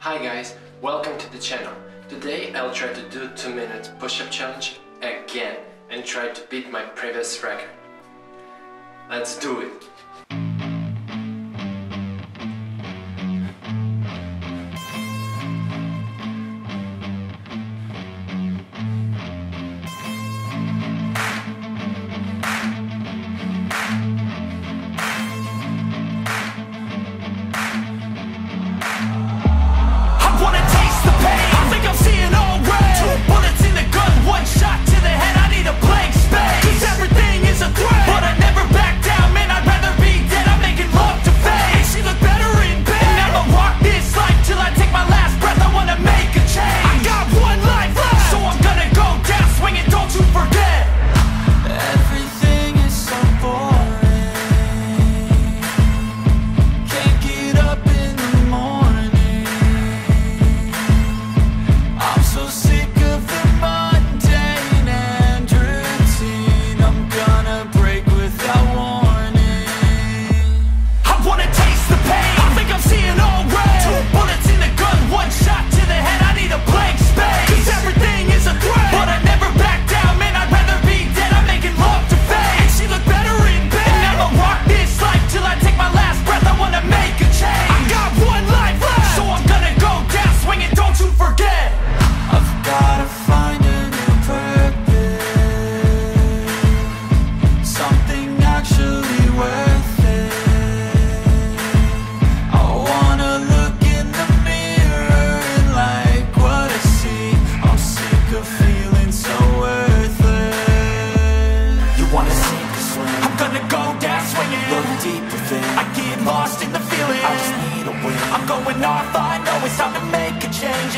Hi guys, welcome to the channel. Today I'll try to do 2-minute push-up challenge again and try to beat my previous record. Let's do it!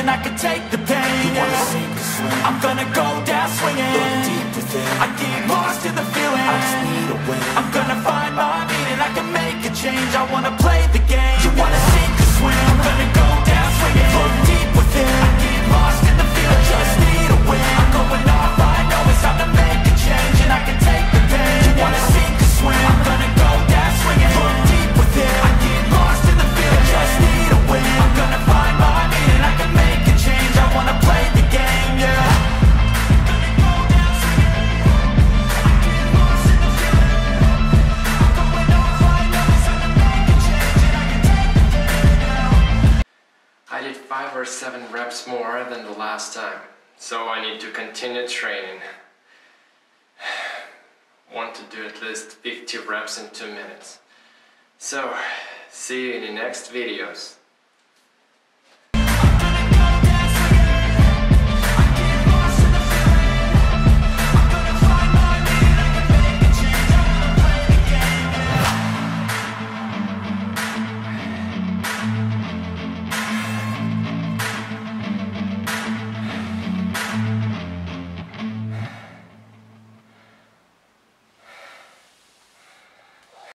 I can take the pain. You wanna sink or swim? I'm gonna go down swinging. Look deep within. I get lost in the feeling. I just need a win. I'm gonna find my meaning. I can make a change. I wanna play the game. You wanna sink or swim? I'm gonna go down swinging. Look deep within. I get lost in the feeling. I just need a win. I'm going off. I know it's time to make a change, and I can take the pain. You wanna sink or swim? I'm gonna go down swinging. Look deep within. I get lost in the feeling. I just need a win. I'm gonna find my meaning. I can make I wanna play the game, yeah. I did 5 or 7 reps more than the last time, so I need to continue training. Want to do at least 50 reps in 2 minutes. So, see you in the next videos.